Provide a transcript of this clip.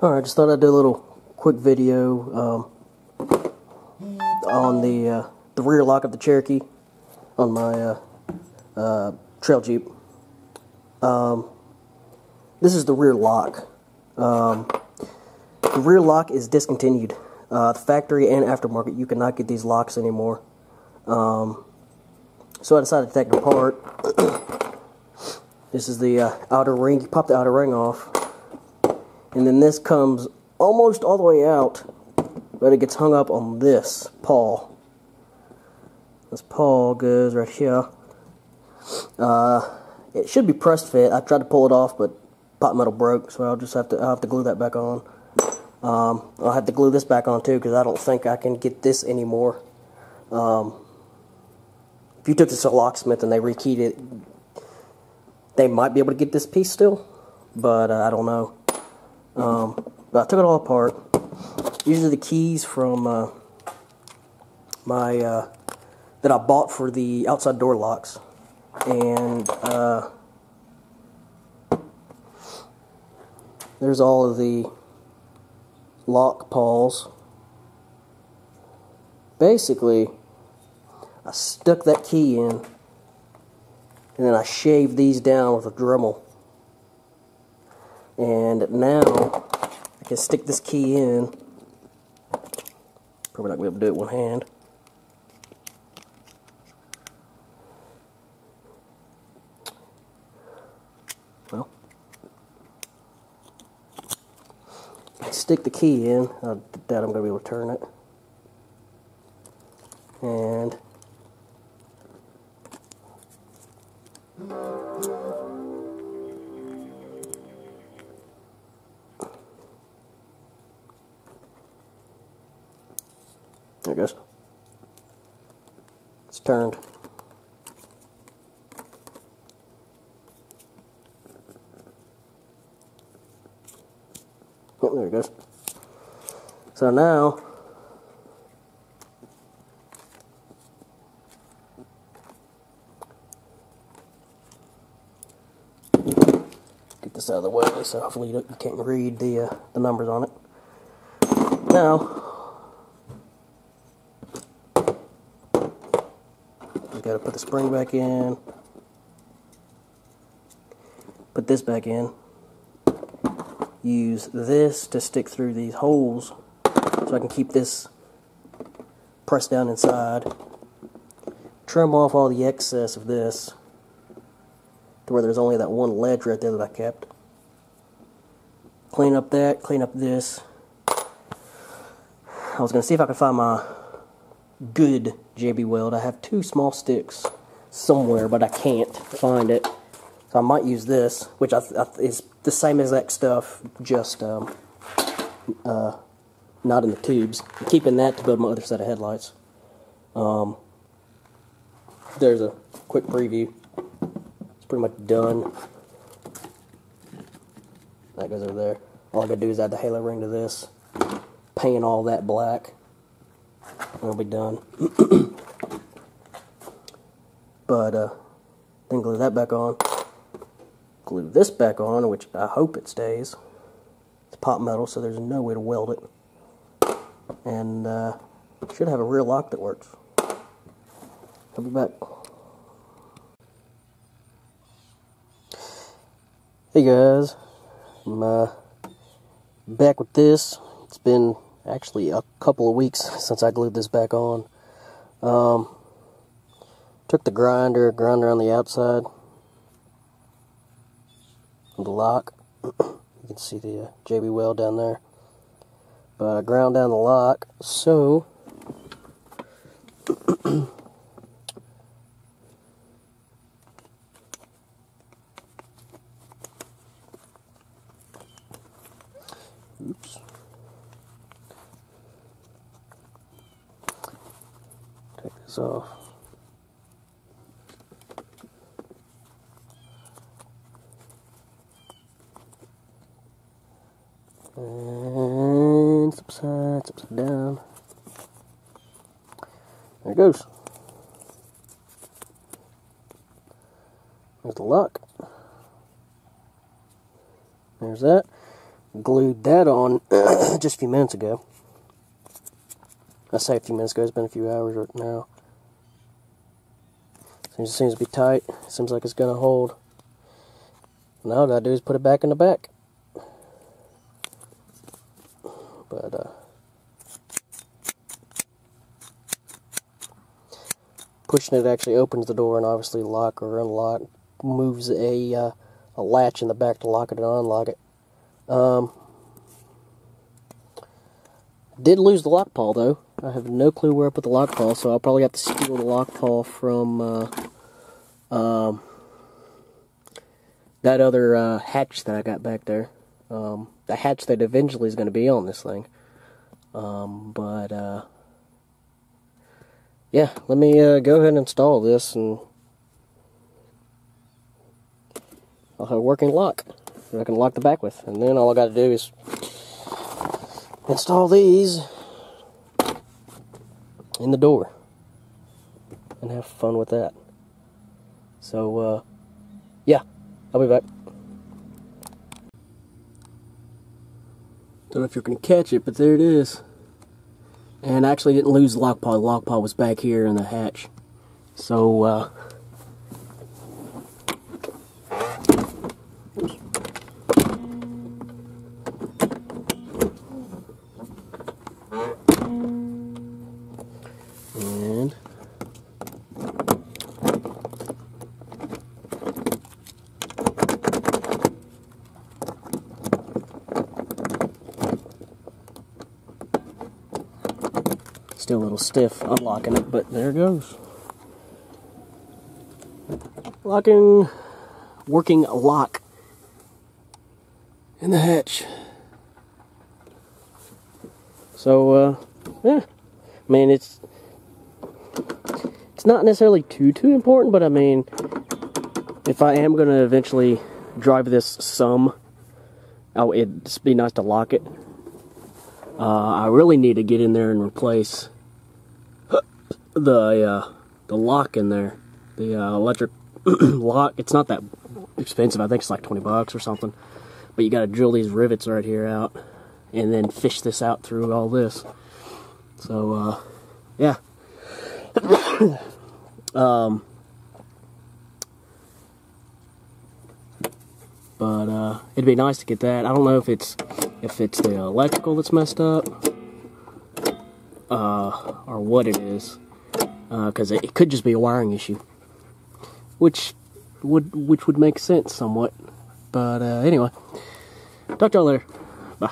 Alright, just thought I'd do a little quick video on the rear lock of the Cherokee on my trail Jeep. This is the rear lock. The rear lock is discontinued. The factory and aftermarket, you cannot get these locks anymore. So I decided to take it apart. This is the outer ring. You pop the outer ring off. And then this comes almost all the way out, but it gets hung up on this pawl. This pawl goes right here. It should be press fit. I tried to pull it off, but pot metal broke, so I'll have to glue that back on. I'll have to glue this back on too, because I don't think I can get this anymore. If you took this to a locksmith and they rekeyed it, they might be able to get this piece still, but I don't know. But I took it all apart. These are the keys from that I bought for the outside door locks, and there's all of the lock paws. Basically, I stuck that key in, and then I shaved these down with a Dremel. And now I can stick this key in. Probably not gonna be able to do it with one hand. Well, I stick the key in. I doubt I'm gonna be able to turn it. And there it goes. It's turned. Oh, there it goes. So now get this out of the way, so hopefully you can't read the numbers on it. Now, gotta put the spring back in, put this back in, use this to stick through these holes so I can keep this pressed down inside, trim off all the excess of this to where there's only that one ledge right there that I kept, clean up that, clean up this. I was gonna see if I could find my good JB Weld. I have two small sticks somewhere, but I can't find it. So I might use this, which is the same exact stuff, just not in the tubes. I'm keeping that to build my other set of headlights. There's a quick preview. It's pretty much done. That goes over there. All I gotta do is add the halo ring to this, paint all that black. I'll be done. But then glue that back on. Glue this back on, which I hope it stays. It's pot metal, so there's no way to weld it. And should have a rear lock that works. I'll be back. Hey guys, I'm back with this. It's been actually a couple of weeks since I glued this back on. Took the grinder on the outside of the lock. You can see the JB Weld down there, but I ground down the lock, so oops. Off. And it's upside, down. There it goes. There's the lock. There's that. glued that on just a few minutes ago. I say a few minutes ago, it's been a few hours right now. Seems to be tight. Seems like it's going to hold. Now all I do is put it back in the back. But, pushing it actually opens the door and obviously lock or unlock, moves a latch in the back to lock it and unlock it. Did lose the lock pawl though. I have no clue where I put the lock pawl, so I'll probably have to steal the lock pawl from that other hatch that I got back there. The hatch that eventually is going to be on this thing. Yeah, let me go ahead and install this, and I'll have a working lock that I can lock the back with. And then all I got to do is install these in the door and have fun with that. So, yeah, I'll be back. Don't know if you're going to catch it, but there it is. And I actually didn't lose the lock paw. The lock paw was back here in the hatch. So, and still a little stiff unlocking it, but there it goes. Locking, working lock in the hatch. So, yeah, I mean, it's not necessarily too important, but I mean, if I am going to eventually drive this some, oh, it'd be nice to lock it. I really need to get in there and replace the lock in there, the electric lock. It's not that expensive. I think it's like 20 bucks or something. But you got to drill these rivets right here out, and then fish this out through all this. So yeah. But it'd be nice to get that. I don't know if it's the electrical that's messed up, or what it is, because it could just be a wiring issue, which would make sense somewhat. But anyway, talk to y'all later. Bye.